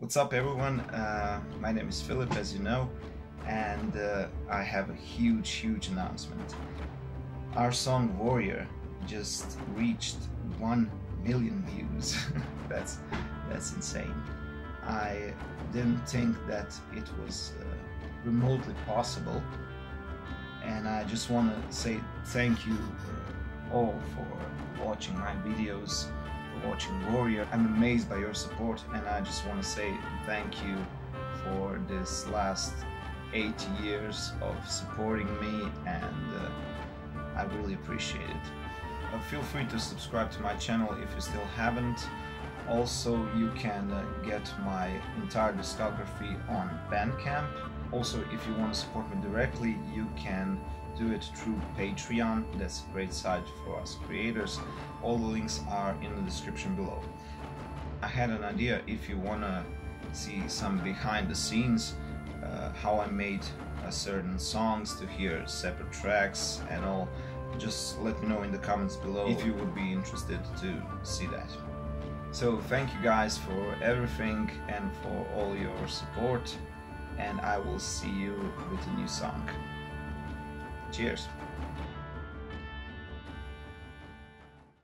What's up everyone, my name is Filip, as you know, and I have a huge announcement. Our song Warrior just reached 1 million views. that's insane. I didn't think that it was remotely possible, and I just want to say thank you all for watching my videos, watching Warrior. I'm amazed by your support, and I just want to say thank you for this last 8 years of supporting me, and I really appreciate it. Feel free to subscribe to my channel if you still haven't. Also, you can get my entire discography on Bandcamp. Also, if you want to support me directly, you can do it through Patreon. That's a great site for us creators. All the links are in the description below. I had an idea, if you want to see some behind the scenes, how I made certain songs, to hear separate tracks and all, just let me know in the comments below if you would be interested to see that. So thank you guys for everything and for all your support, and I will see you with a new song. Cheers!